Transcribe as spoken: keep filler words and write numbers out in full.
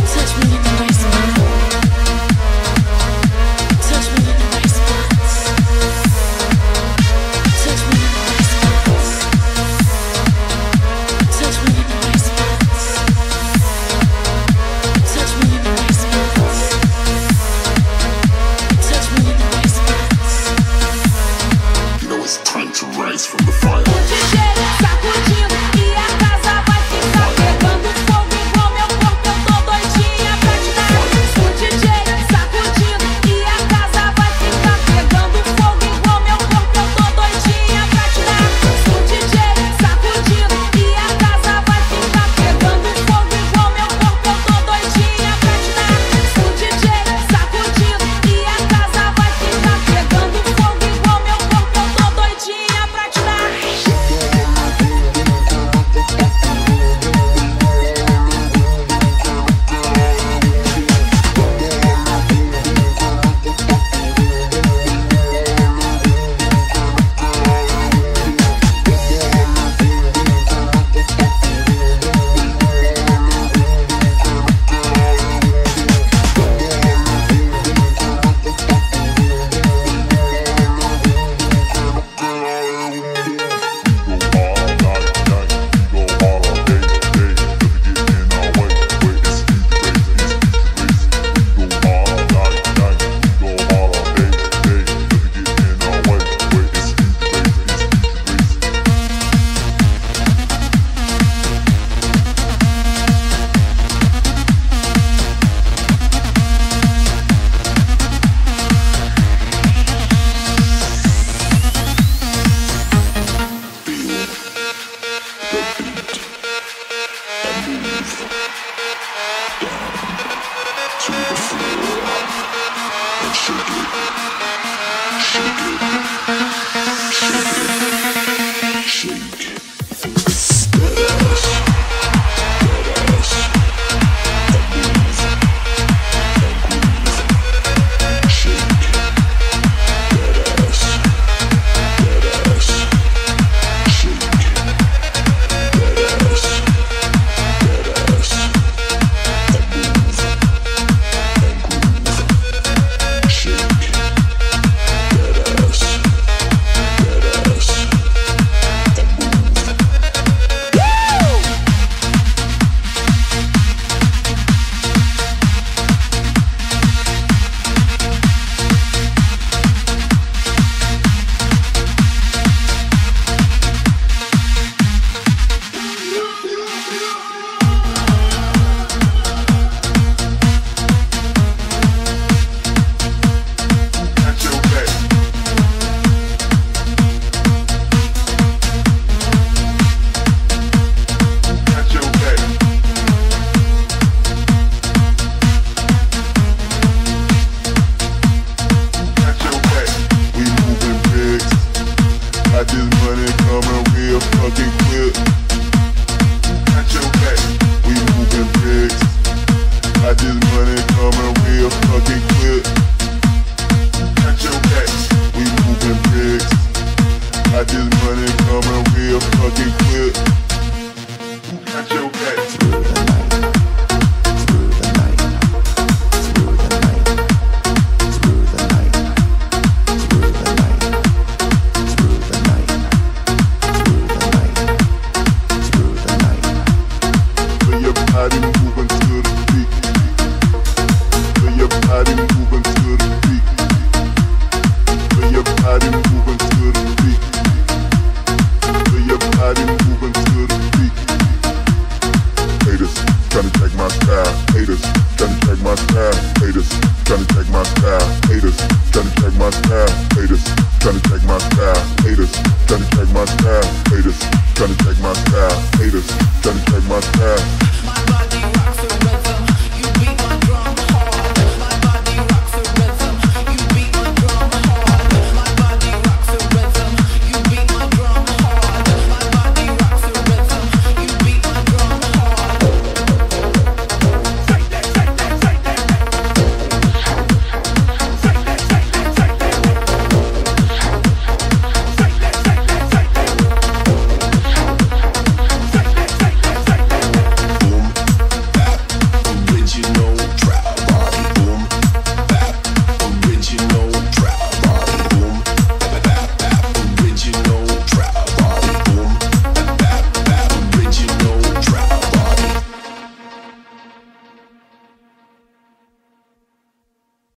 Touch me in my soul. my style, haters, tryna check my style, haters, tryna check my style, haters, tryna check my style, haters, tryna check my style, haters, tryna check my style, haters, tryna check my style.